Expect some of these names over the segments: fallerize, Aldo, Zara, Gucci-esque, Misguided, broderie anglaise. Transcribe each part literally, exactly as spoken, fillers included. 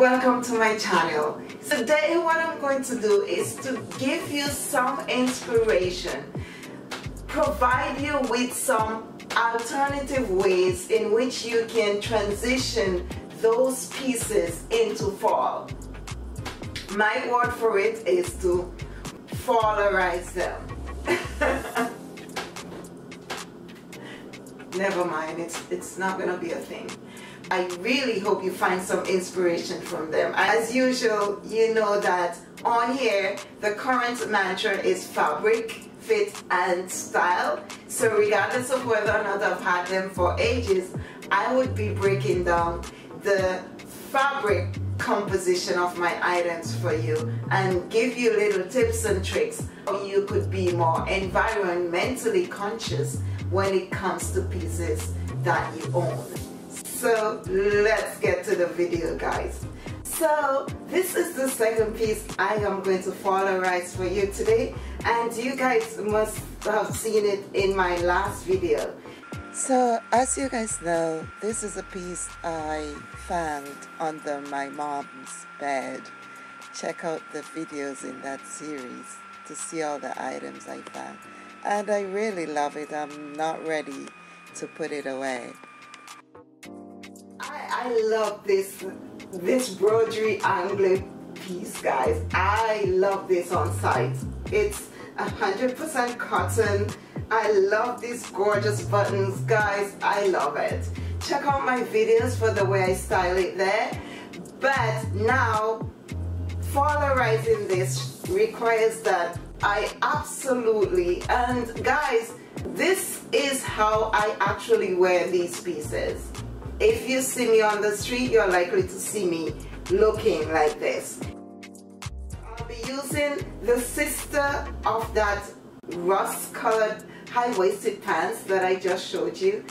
Welcome to my channel. Today what I'm going to do is to give you some inspiration, provide you with some alternative ways in which you can transition those pieces into fall. My word for it is to fallerize them. Never mind, it's, it's not gonna be a thing. I really hope you find some inspiration from them. As usual, you know that on here, the current mantra is fabric, fit, and style. So regardless of whether or not I've had them for ages, I would be breaking down the fabric composition of my items for you and give you little tips and tricks how you could be more environmentally conscious when it comes to pieces that you own. So let's get to the video, guys. So this is the second piece I am going to fallerize for you today, and you guys must have seen it in my last video. So as you guys know, this is a piece I found under my mom's bed. Check out the videos in that series to see all the items I found, and I really love it. I'm not ready to put it away. I love this this broderie anglaise piece, guys. I love this on sight. It's one hundred percent cotton. I love these gorgeous buttons, guys. I love it. Check out my videos for the way I style it there. But now, failorizing this requires that I absolutely, and guys, this is how I actually wear these pieces. If you see me on the street, you're likely to see me looking like this. I'll be using the sister of that rust-colored high-waisted pants that I just showed you.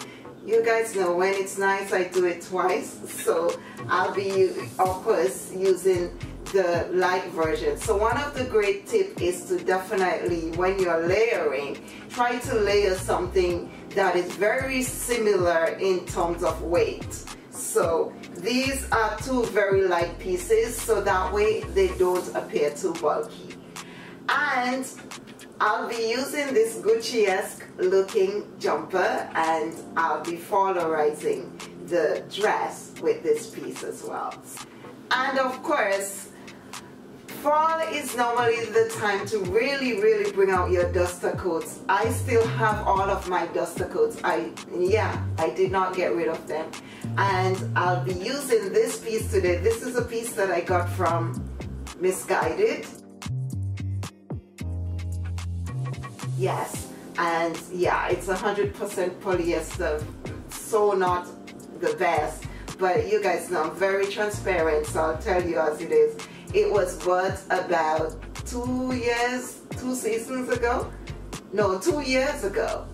You guys know when it's nice, I do it twice. So I'll be, of course, using the light version. So one of the great tips is to definitely, when you're layering, try to layer something that is very similar in terms of weight. So these are two very light pieces, so that way they don't appear too bulky. And I'll be using this Gucci-esque looking jumper, and I'll be failorizing the dress with this piece as well. And of course, fall is normally the time to really, really bring out your duster coats. I still have all of my duster coats. I, yeah, I did not get rid of them. And I'll be using this piece today. This is a piece that I got from Misguided. Yes, and yeah, it's one hundred percent polyester, so not the best. But you guys know I'm very transparent, so I'll tell you as it is. It was bought about two years, two seasons ago? No, two years ago.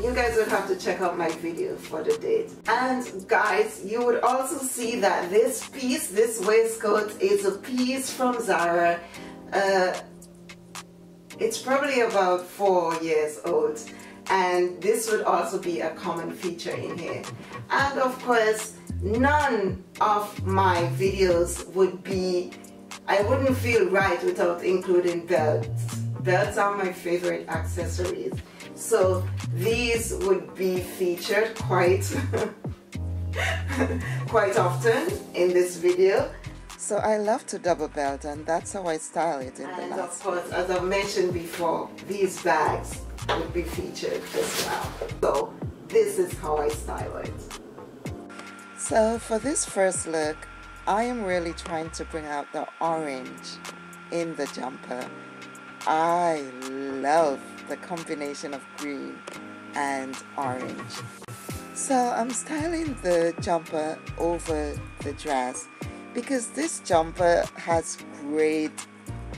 You guys would have to check out my video for the date. And guys, you would also see that this piece, this waistcoat, is a piece from Zara. Uh, it's probably about four years old. And this would also be a common feature in here. And of course, none of my videos would be, I wouldn't feel right without including belts. Belts are my favorite accessories. So these would be featured quite, quite often in this video. So I love to double belt, and that's how I style it in the last video. And of course, as I've mentioned before, these bags would be featured as well. So this is how I style it. So for this first look, I am really trying to bring out the orange in the jumper. I love the combination of green and orange. So I'm styling the jumper over the dress because this jumper has great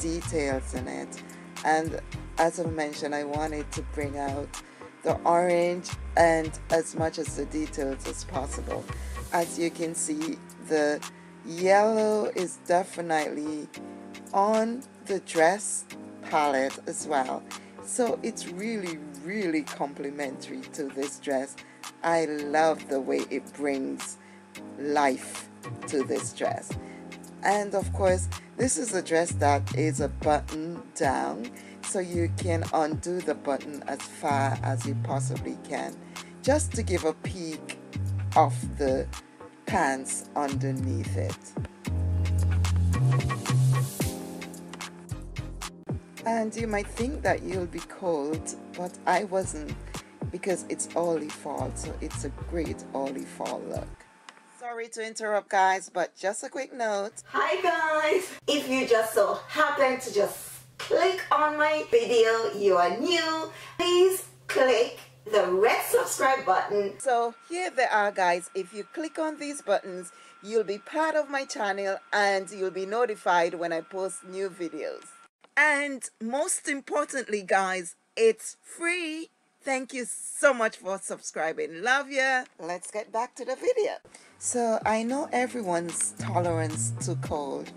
details in it. And as I mentioned, I wanted to bring out the orange and as much as the details as possible. As you can see, the yellow is definitely on the dress palette as well. So it's really, really complementary to this dress. I love the way it brings life to this dress. And of course, this is a dress that is a button down, so you can undo the button as far as you possibly can, just to give a peek of the pants underneath it. And you might think that you'll be cold, but I wasn't, because it's early fall, so it's a great early fall look. Sorry to interrupt, guys, but just a quick note. Hi guys, if you just so happen to just click on my video, you are new, please click the red subscribe button. So here they are, guys. If you click on these buttons, you'll be part of my channel and you'll be notified when I post new videos. And most importantly, guys, it's free. Thank you so much for subscribing. Love ya. Let's get back to the video. So I know everyone's tolerance to cold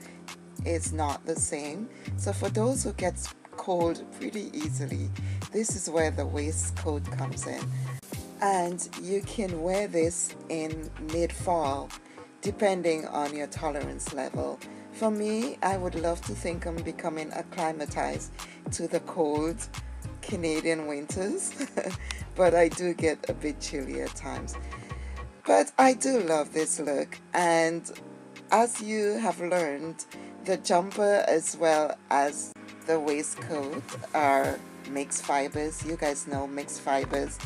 is not the same, so for those who get cold pretty easily, this is where the waistcoat comes in, and you can wear this in mid-fall depending on your tolerance level. For me, I would love to think I'm becoming acclimatized to the cold Canadian winters but I do get a bit chilly at times. But I do love this look, and as you have learned, the jumper as well as the waistcoat are mixed fibers. You guys know mixed fibers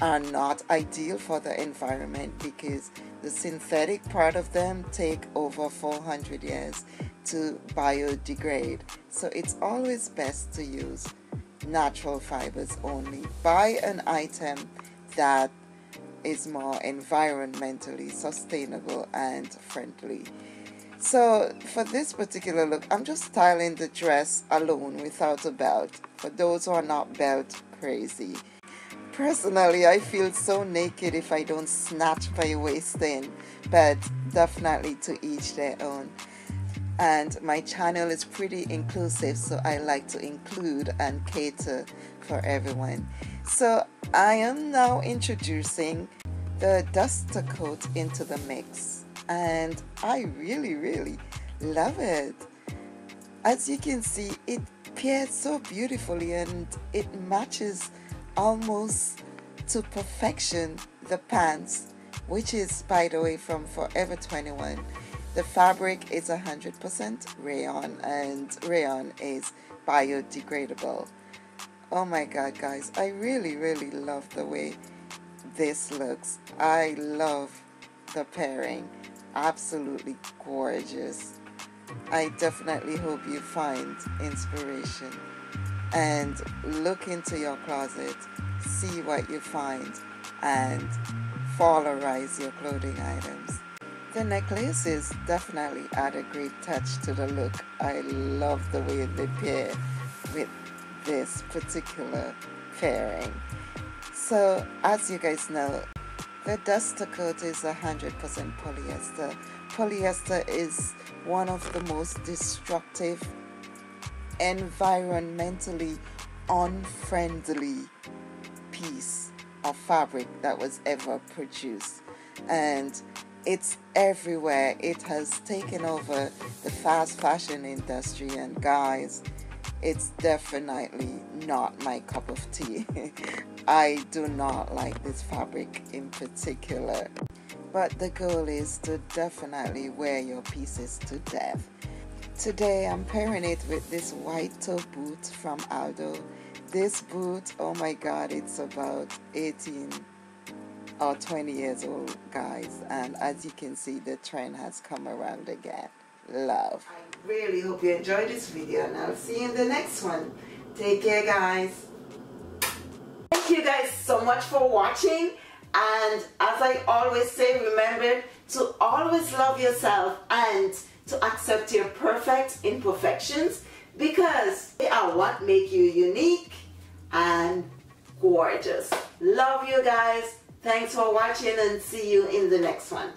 are not ideal for the environment because the synthetic part of them take over four hundred years to biodegrade. So it's always best to use natural fibers only. Buy an item that is more environmentally sustainable and friendly. So for this particular look, I'm just styling the dress alone without a belt, for those who are not belt crazy. Personally, I feel so naked if I don't snatch my waist in, but definitely to each their own. And my channel is pretty inclusive, so I like to include and cater for everyone. So I am now introducing the duster coat into the mix, and I really really love it. As you can see, it pairs so beautifully and it matches almost to perfection the pants, which is, by the way, from Forever twenty-one. The fabric is one hundred percent rayon, and rayon is biodegradable. Oh my god, guys, I really really love the way this looks. I love the pairing. Absolutely gorgeous. I definitely hope you find inspiration and look into your closet, see what you find, and fallerize your clothing items. The necklaces definitely add a great touch to the look. I love the way they pair with this particular pairing. So as you guys know, the duster coat is one hundred percent polyester. Polyester is one of the most destructive, environmentally unfriendly piece of fabric that was ever produced. And it's everywhere. It has taken over the fast fashion industry, and guys, it's definitely not my cup of tea. I do not like this fabric in particular, but the goal is to definitely wear your pieces to death. Today I'm pairing it with this white toe boot from Aldo. This boot, oh my god, it's about eighteen or twenty years old, guys, and as you can see, the trend has come around again. Love. I really hope you enjoyed this video, and I'll see you in the next one. Take care, guys. Thank you guys so much for watching, and as I always say, remember to always love yourself and to accept your perfect imperfections, because they are what make you unique and gorgeous. Love you guys. Thanks for watching, and see you in the next one.